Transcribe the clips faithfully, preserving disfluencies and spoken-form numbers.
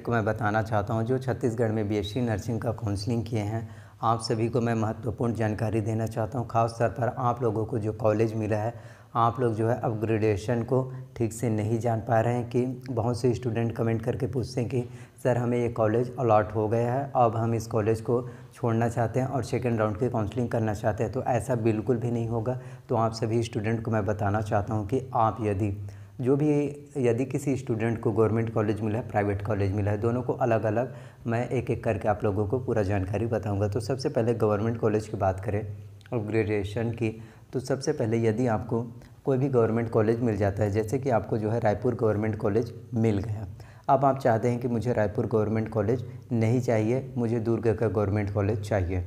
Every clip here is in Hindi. को मैं बताना चाहता हूं जो छत्तीसगढ़ में बीएससी नर्सिंग का काउंसलिंग किए हैं, आप सभी को मैं महत्वपूर्ण जानकारी देना चाहता हूं। खास तौर पर आप लोगों को जो कॉलेज मिला है, आप लोग जो है अपग्रेडेशन को ठीक से नहीं जान पा रहे हैं कि बहुत से स्टूडेंट कमेंट करके पूछते हैं कि सर हमें ये कॉलेज अलॉट हो गया है, अब हम इस कॉलेज को छोड़ना चाहते हैं और सेकेंड राउंड की काउंसलिंग करना चाहते हैं। तो ऐसा बिल्कुल भी नहीं होगा। तो आप सभी स्टूडेंट को मैं बताना चाहता हूँ कि आप यदि जो भी यदि किसी स्टूडेंट को गवर्नमेंट कॉलेज मिला है, प्राइवेट कॉलेज मिला है, दोनों को अलग अलग मैं एक एक करके आप लोगों को पूरा जानकारी बताऊंगा। तो सबसे पहले गवर्नमेंट कॉलेज की बात करें अपग्रेडेशन की, तो सबसे पहले यदि आपको कोई भी गवर्नमेंट कॉलेज मिल जाता है, जैसे कि आपको जो है रायपुर गवर्नमेंट कॉलेज मिल गया, अब आप चाहते हैं कि मुझे रायपुर गवर्नमेंट कॉलेज नहीं चाहिए, मुझे दुर्ग का गवर्नमेंट कॉलेज चाहिए,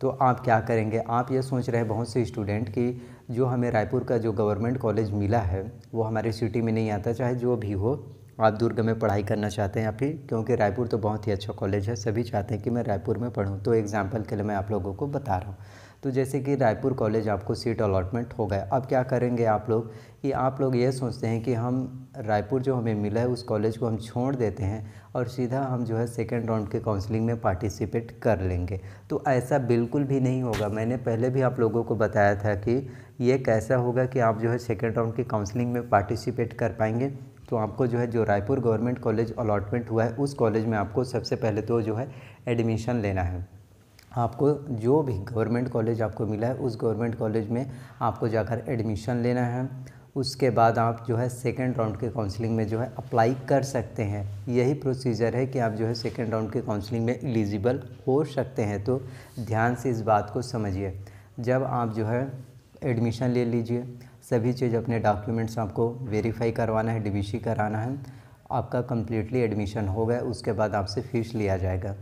तो आप क्या करेंगे? आप ये सोच रहे हैं बहुत से स्टूडेंट कि जो हमें रायपुर का जो गवर्नमेंट कॉलेज मिला है वो हमारे सिटी में नहीं आता, चाहे जो भी हो। आप दुर्ग में पढ़ाई करना चाहते हैं या फिर, क्योंकि रायपुर तो बहुत ही अच्छा कॉलेज है, सभी चाहते हैं कि मैं रायपुर में पढूं। तो एग्जाम्पल के लिए मैं आप लोगों को बता रहा हूँ। तो जैसे कि रायपुर कॉलेज आपको सीट अलॉटमेंट हो गया। अब क्या करेंगे आप लोग कि आप लोग ये सोचते हैं कि हम रायपुर जो हमें मिला है उस कॉलेज को हम छोड़ देते हैं और सीधा हम जो है सेकेंड राउंड के काउंसलिंग में पार्टिसिपेट कर लेंगे। तो ऐसा बिल्कुल भी नहीं होगा। मैंने पहले भी आप लोगों को बताया था कि ये कैसा होगा कि आप जो है सेकेंड राउंड की काउंसलिंग में पार्टिसिपेट कर पाएंगे। तो आपको जो है जो रायपुर गवर्नमेंट कॉलेज अलॉटमेंट हुआ है उस कॉलेज में आपको सबसे पहले तो जो है एडमिशन लेना है। आपको जो भी गवर्नमेंट कॉलेज आपको मिला है उस गवर्नमेंट कॉलेज में आपको जाकर एडमिशन लेना है। उसके बाद आप जो है सेकेंड राउंड के काउंसलिंग में जो है अप्लाई कर सकते हैं। यही प्रोसीजर है कि आप जो है सेकेंड राउंड के काउंसलिंग में एलिजिबल हो सकते हैं। तो ध्यान से इस बात को समझिए। जब आप जो है एडमिशन ले लीजिए, सभी चीज़ अपने डॉक्यूमेंट्स आपको वेरीफाई करवाना है, डीबीसी कराना है, आपका कम्प्लीटली एडमिशन हो गया। उसके बाद आपसे फ़ीस लिया जाएगा।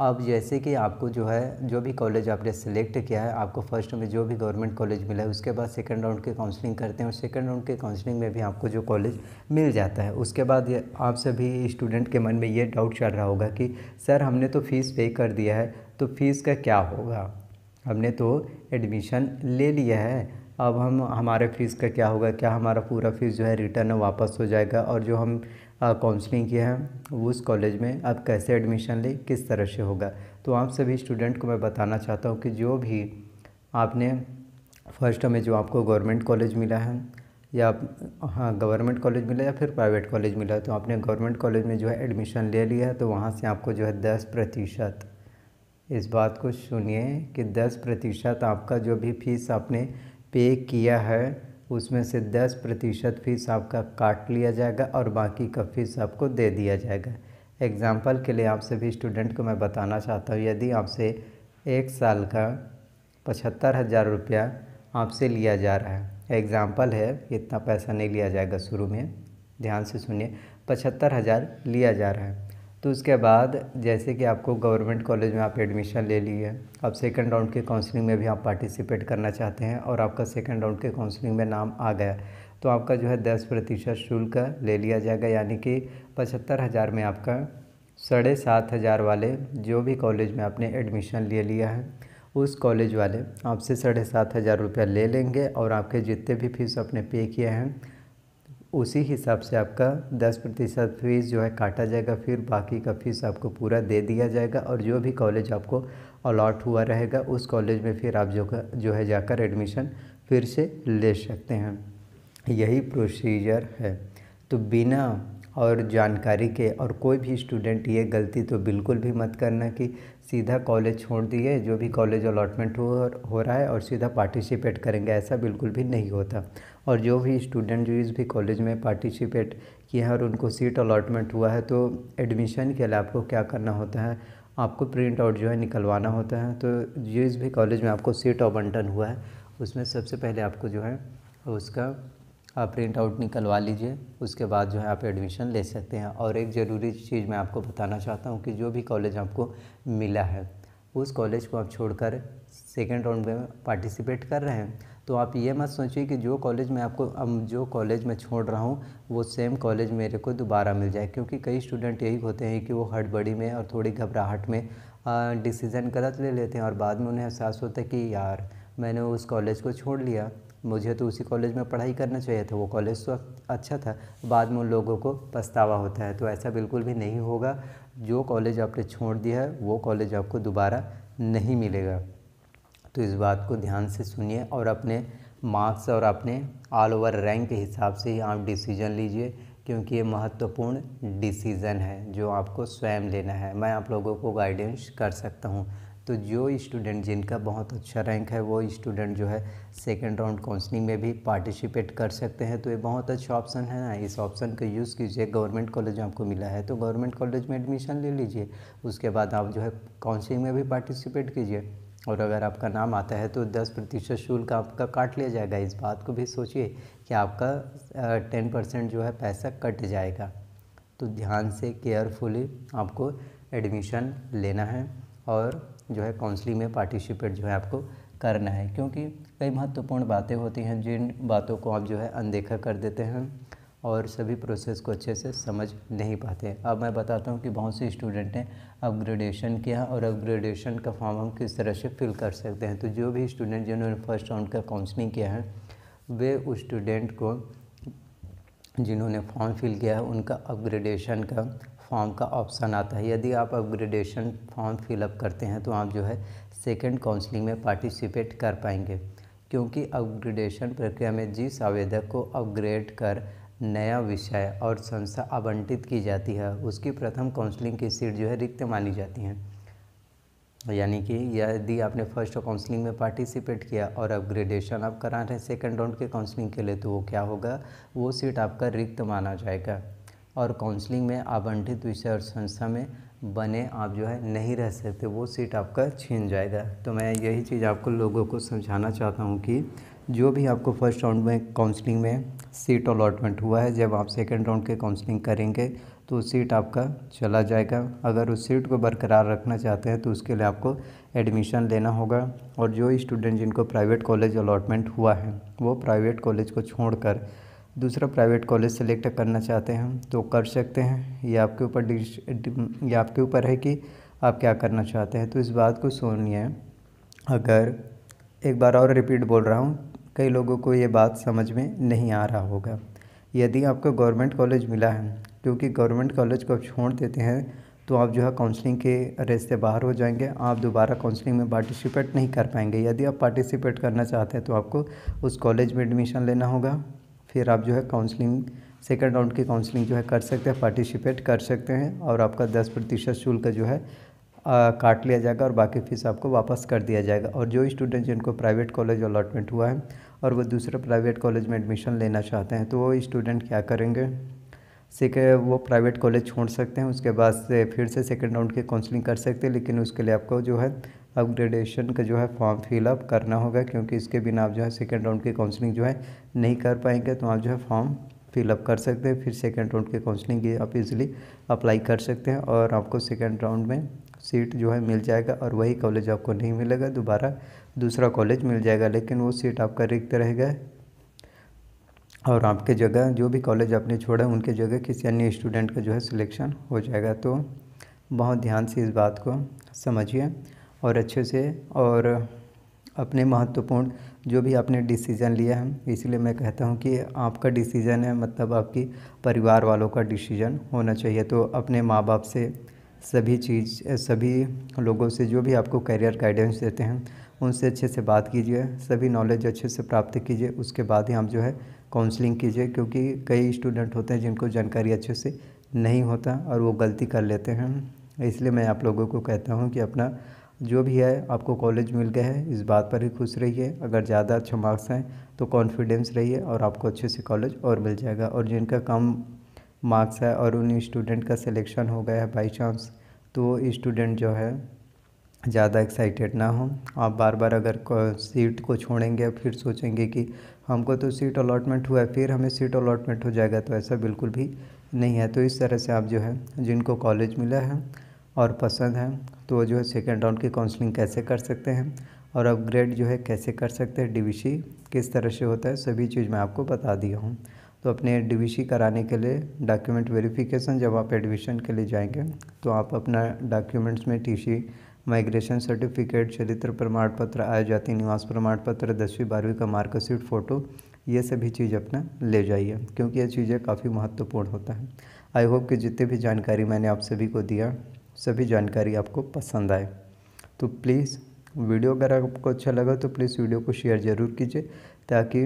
अब जैसे कि आपको जो है जो भी कॉलेज आपने सेलेक्ट किया है, आपको फर्स्ट में जो भी गवर्नमेंट कॉलेज मिला है, उसके बाद सेकंड राउंड के काउंसलिंग करते हैं और सेकंड राउंड के काउंसलिंग में भी आपको जो कॉलेज मिल जाता है। उसके बाद आप सभी स्टूडेंट के मन में ये डाउट चल रहा होगा कि सर हमने तो फ़ीस पे कर दिया है, तो फ़ीस का क्या होगा? हमने तो एडमिशन ले लिया है, अब हम हमारे फ़ीस का क्या होगा? क्या हमारा पूरा फ़ीस जो है रिटर्न वापस हो जाएगा? और जो हम काउंसलिंग किया है उस कॉलेज में अब कैसे एडमिशन लें, किस तरह से होगा? तो आप सभी स्टूडेंट को मैं बताना चाहता हूं कि जो भी आपने फर्स्ट में जो आपको गवर्नमेंट कॉलेज मिला है या हाँ गवर्नमेंट कॉलेज मिला या फिर प्राइवेट कॉलेज मिला, तो आपने गवर्नमेंट कॉलेज में जो है एडमिशन ले लिया है, तो वहाँ से आपको जो है दस प्रतिशत, इस बात को सुनिए कि दस प्रतिशत आपका जो भी फ़ीस आपने पे किया है उसमें से दस प्रतिशत फ़ीस आपका काट लिया जाएगा और बाकी का फ़ीस आपको दे दिया जाएगा। एग्ज़ाम्पल के लिए आप सभी स्टूडेंट को मैं बताना चाहता हूँ, यदि आपसे एक साल का पचहत्तर हज़ार रुपया आपसे लिया जा रहा है, एग्ज़ाम्पल है, इतना पैसा नहीं लिया जाएगा शुरू में, ध्यान से सुनिए, पचहत्तर हज़ार लिया जा रहा है। तो उसके बाद जैसे कि आपको गवर्नमेंट कॉलेज में आप एडमिशन ले लिए, अब सेकंड राउंड के काउंसलिंग में भी आप पार्टिसिपेट करना चाहते हैं और आपका सेकंड राउंड के काउंसलिंग में नाम आ गया, तो आपका जो है दस प्रतिशत शुल्क ले लिया जाएगा। यानी कि पचहत्तर हज़ार में आपका साढ़े सात हज़ार वाले जो भी कॉलेज में आपने एडमिशन ले लिया है उस कॉलेज वाले आपसे साढ़े सात हज़ार रुपया ले लेंगे और आपके जितने भी फीस आपने पे किए हैं उसी हिसाब से आपका दस प्रतिशत फ़ीस जो है काटा जाएगा, फिर बाकी का फ़ीस आपको पूरा दे दिया जाएगा। और जो भी कॉलेज आपको अलॉट हुआ रहेगा उस कॉलेज में फिर आप जो जो है जाकर एडमिशन फिर से ले सकते हैं। यही प्रोसीजर है। तो बिना और जानकारी के, और कोई भी स्टूडेंट ये गलती तो बिल्कुल भी मत करना कि सीधा कॉलेज छोड़ दिए, जो भी कॉलेज अलॉटमेंट हो हो रहा है और सीधा पार्टिसिपेट करेंगे, ऐसा बिल्कुल भी नहीं होता। और जो भी स्टूडेंट जो इस भी कॉलेज में पार्टिसिपेट किए हैं और उनको सीट अलॉटमेंट हुआ है, तो एडमिशन के लिए आपको क्या करना होता है, आपको प्रिंट आउट जो है निकलवाना होता है। तो जिस भी कॉलेज में आपको सीट आवंटन हुआ है उसमें सबसे पहले आपको जो है उसका आप प्रिंट आउट निकलवा लीजिए, उसके बाद जो है आप एडमिशन ले सकते हैं। और एक ज़रूरी चीज़ मैं आपको बताना चाहता हूं कि जो भी कॉलेज आपको मिला है उस कॉलेज को आप छोड़कर सेकेंड राउंड में पार्टिसिपेट कर रहे हैं, तो आप ये मत सोचिए कि जो कॉलेज में आपको जो कॉलेज में छोड़ रहा हूँ वो सेम कॉलेज मेरे को दोबारा मिल जाए, क्योंकि कई स्टूडेंट यही होते हैं कि वो हड़बड़ी में और थोड़ी घबराहट में डिसीज़न गलत ले लेते हैं और बाद में उन्हें एहसास होता है कि यार मैंने उस कॉलेज को छोड़ लिया, मुझे तो उसी कॉलेज में पढ़ाई करना चाहिए था, वो कॉलेज तो अच्छा था, बाद में उन लोगों को पछतावा होता है। तो ऐसा बिल्कुल भी नहीं होगा, जो कॉलेज आपने छोड़ दिया है वो कॉलेज आपको दोबारा नहीं मिलेगा। तो इस बात को ध्यान से सुनिए और अपने मार्क्स और अपने ऑल ओवर रैंक के हिसाब से ही आप डिसीजन लीजिए, क्योंकि ये महत्वपूर्ण डिसीज़न है जो आपको स्वयं लेना है। मैं आप लोगों को गाइडेंस कर सकता हूँ। तो जो स्टूडेंट जिनका बहुत अच्छा रैंक है वो स्टूडेंट जो है सेकेंड राउंड काउंसलिंग में भी पार्टिसिपेट कर सकते हैं। तो ये बहुत अच्छा ऑप्शन है ना, इस ऑप्शन को यूज़ कीजिए। गवर्नमेंट कॉलेज आपको मिला है तो गवर्नमेंट कॉलेज में एडमिशन ले लीजिए, उसके बाद आप जो है काउंसलिंग में भी पार्टिसिपेट कीजिए, और अगर आपका नाम आता है तो दस प्रतिशत शुल्क आपका काट लिया जाएगा। इस बात को भी सोचिए कि आपका टेन परसेंट जो है पैसा कट जाएगा। तो ध्यान से केयरफुली आपको एडमिशन लेना है और जो है काउंसलिंग में पार्टिसिपेट जो है आपको करना है, क्योंकि कई महत्वपूर्ण बातें होती हैं जिन बातों को आप जो है अनदेखा कर देते हैं और सभी प्रोसेस को अच्छे से समझ नहीं पाते। अब मैं बताता हूँ कि बहुत से स्टूडेंट ने अपग्रेडेशन किया और अपग्रेडेशन का फॉर्म हम किस तरह से फिल कर सकते हैं। तो जो भी स्टूडेंट जिन्होंने फर्स्ट राउंड का काउंसलिंग किया है, वे उस स्टूडेंट को जिन्होंने फॉर्म फिल किया है उनका अपग्रेडेशन का फॉर्म का ऑप्शन आता है। यदि आप अपग्रेडेशन फॉर्म फिलअप करते हैं तो आप जो है सेकेंड काउंसलिंग में पार्टिसिपेट कर पाएंगे, क्योंकि अपग्रेडेशन प्रक्रिया में जिस आवेदक को अपग्रेड कर नया विषय और संस्था आवंटित की जाती है उसकी प्रथम काउंसलिंग की सीट जो है रिक्त मानी जाती है। यानी कि यदि आपने फर्स्ट काउंसलिंग में पार्टिसिपेट किया और अपग्रेडेशन आप करा रहे हैं सेकेंड राउंड के काउंसलिंग के लिए, तो वो क्या होगा, वो सीट आपका रिक्त माना जाएगा और काउंसलिंग में आवंटित विषय और संस्था में बने आप जो है नहीं रह सकते, वो सीट आपका छीन जाएगा। तो मैं यही चीज़ आपको लोगों को समझाना चाहता हूँ कि जो भी आपको फर्स्ट राउंड में काउंसलिंग में सीट अलॉटमेंट हुआ है, जब आप सेकंड राउंड के काउंसलिंग करेंगे तो सीट आपका चला जाएगा। अगर उस सीट को बरकरार रखना चाहते हैं तो उसके लिए आपको एडमिशन लेना होगा। और जो स्टूडेंट जिनको प्राइवेट कॉलेज अलॉटमेंट हुआ है वो प्राइवेट कॉलेज को छोड़कर दूसरा प्राइवेट कॉलेज सेलेक्ट करना चाहते हैं तो कर सकते हैं। ये आपके ऊपर ये आपके ऊपर है कि आप क्या करना चाहते हैं। तो इस बात को सुनिए। अगर एक बार और रिपीट बोल रहा हूँ, कई लोगों को ये बात समझ में नहीं आ रहा होगा। यदि आपको गवर्नमेंट कॉलेज मिला है, क्योंकि गवर्नमेंट कॉलेज को आप छोड़ देते हैं तो आप जो है काउंसलिंग के रेस से बाहर हो जाएंगे, आप दोबारा काउंसलिंग में पार्टिसिपेट नहीं कर पाएंगे। यदि आप पार्टिसिपेट करना चाहते हैं तो आपको उस कॉलेज में एडमिशन लेना होगा, फिर आप जो है काउंसलिंग सेकेंड राउंड की काउंसलिंग जो है कर सकते हैं, पार्टिसिपेट कर सकते हैं, और आपका दस प्रतिशत शुल्क जो है आ, काट लिया जाएगा और बाकी फीस आपको वापस कर दिया जाएगा। और जो स्टूडेंट जिनको प्राइवेट कॉलेज अलॉटमेंट हुआ है और वो दूसरे प्राइवेट कॉलेज में एडमिशन लेना चाहते हैं तो वो स्टूडेंट क्या करेंगे, सीखे वो प्राइवेट कॉलेज छोड़ सकते हैं, उसके बाद से फिर से सेकेंड राउंड की काउंसलिंग कर सकते हैं, लेकिन उसके लिए आपको जो है अपग्रेडेशन का जो है फॉर्म फिलअप करना होगा, क्योंकि इसके बिना आप जो है सेकेंड राउंड की काउंसलिंग जो है नहीं कर पाएंगे। तो आप जो है फॉर्म फिलअप कर सकते हैं, फिर सेकेंड राउंड की काउंसलिंग आप इजीली अप्लाई कर सकते हैं और आपको सेकेंड राउंड में सीट जो है मिल जाएगा। और वही कॉलेज आपको नहीं मिलेगा, दोबारा दूसरा कॉलेज मिल जाएगा, लेकिन वो सीट आपका रिक्त रहेगा और आपके जगह जो भी कॉलेज आपने छोड़ा उनके जगह किसी अन्य स्टूडेंट का जो है सिलेक्शन हो जाएगा। तो बहुत ध्यान से इस बात को समझिए और अच्छे से, और अपने महत्वपूर्ण जो भी आपने डिसीज़न लिया है, इसलिए मैं कहता हूं कि आपका डिसीज़न है, मतलब आपकी परिवार वालों का डिसीज़न होना चाहिए। तो अपने माँ बाप से, सभी चीज़ सभी लोगों से जो भी आपको करियर गाइडेंस देते हैं उनसे अच्छे से बात कीजिए, सभी नॉलेज अच्छे से प्राप्त कीजिए, उसके बाद ही आप जो है काउंसलिंग कीजिए। क्योंकि कई स्टूडेंट होते हैं जिनको जानकारी अच्छे से नहीं होता और वो गलती कर लेते हैं। इसलिए मैं आप लोगों को कहता हूँ कि अपना जो भी है, आपको कॉलेज मिल गया है इस बात पर ही खुश रहिए। अगर ज़्यादा अच्छे मार्क्स हैं तो कॉन्फिडेंस रहिए और आपको अच्छे से कॉलेज और मिल जाएगा। और जिनका कम मार्क्स है और उन स्टूडेंट का सिलेक्शन हो गया है बाई चांस, तो स्टूडेंट जो है ज़्यादा एक्साइटेड ना हो। आप बार बार अगर सीट को छोड़ेंगे फिर सोचेंगे कि हमको तो सीट अलॉटमेंट हुआ है, फिर हमें सीट अलॉटमेंट हो जाएगा, तो ऐसा बिल्कुल भी नहीं है। तो इस तरह से आप जो है जिनको कॉलेज मिला है और पसंद है तो जो है सेकेंड राउंड की काउंसलिंग कैसे कर सकते हैं और अपग्रेड जो है कैसे कर सकते हैं, डीवीसी किस तरह से होता है, सभी चीज़ मैं आपको बता दिया हूँ। तो अपने डीवीसी कराने के लिए डॉक्यूमेंट वेरिफिकेशन, जब आप एडमिशन के लिए जाएंगे तो आप अपना डॉक्यूमेंट्स में टीसी माइग्रेशन सर्टिफिकेट, चरित्र प्रमाण पत्र, आय जाति निवास प्रमाण पत्र, दसवीं बारहवीं का मार्कशीट फ़ोटो, ये सभी चीज़ अपना ले जाइए क्योंकि ये चीज़ें काफ़ी महत्वपूर्ण होता है। आई होप कि जितनी भी जानकारी मैंने आप सभी को दिया, सभी जानकारी आपको पसंद आए। तो प्लीज़ वीडियो अगर आपको अच्छा लगा तो प्लीज़ वीडियो को शेयर ज़रूर कीजिए ताकि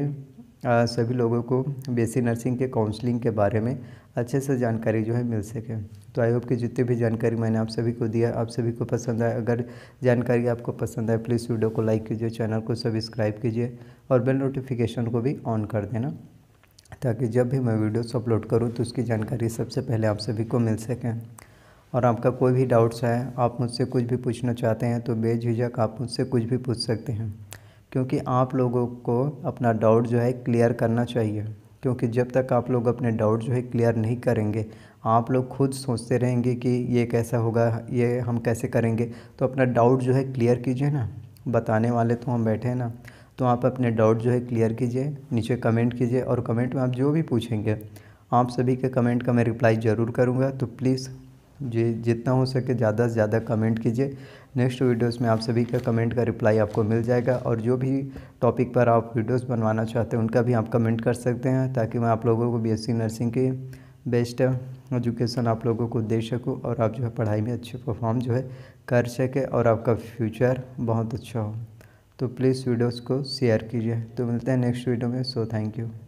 आ, सभी लोगों को बीएससी नर्सिंग के काउंसलिंग के बारे में अच्छे से जानकारी जो है मिल सके। तो आई होप कि जितनी भी जानकारी मैंने आप सभी को दिया आप सभी को पसंद आए। अगर जानकारी आपको पसंद आए प्लीज़ वीडियो को लाइक कीजिए, चैनल को सब्सक्राइब कीजिए और बेल नोटिफिकेशन को भी ऑन कर देना ताकि जब भी मैं वीडियोस अपलोड करूँ तो उसकी जानकारी सबसे पहले आप सभी को मिल सके। और आपका कोई भी डाउट्स है, आप मुझझसे कुछ भी पूछना चाहते हैं तो बेझिझक आप मुझसे कुछ भी पूछ सकते हैं क्योंकि आप लोगों को अपना डाउट जो है क्लियर करना चाहिए क्योंकि जब तक आप लोग अपने डाउट जो है क्लियर नहीं करेंगे, आप लोग खुद सोचते रहेंगे कि ये कैसा होगा, ये हम कैसे करेंगे, तो अपना डाउट जो है क्लियर कीजिए ना। बताने वाले तो हम बैठे हैं ना, तो आप अपने डाउट जो है क्लियर कीजिए, नीचे कमेंट कीजिए और कमेंट में आप जो भी पूछेंगे आप सभी के कमेंट का मैं रिप्लाई ज़रूर करूँगा। तो प्लीज़ जी जितना हो सके ज़्यादा से ज़्यादा कमेंट कीजिए। नेक्स्ट वीडियोस में आप सभी का कमेंट का रिप्लाई आपको मिल जाएगा और जो भी टॉपिक पर आप वीडियोस बनवाना चाहते हैं उनका भी आप कमेंट कर सकते हैं ताकि मैं आप लोगों को बीएससी नर्सिंग की बेस्ट एजुकेशन आप लोगों को दे सकूँ और आप जो है पढ़ाई में अच्छे परफॉर्म जो है कर सके और आपका फ्यूचर बहुत अच्छा हो। तो प्लीज़ वीडियोज़ को शेयर कीजिए। तो मिलते हैं नेक्स्ट वीडियो में। So thank you.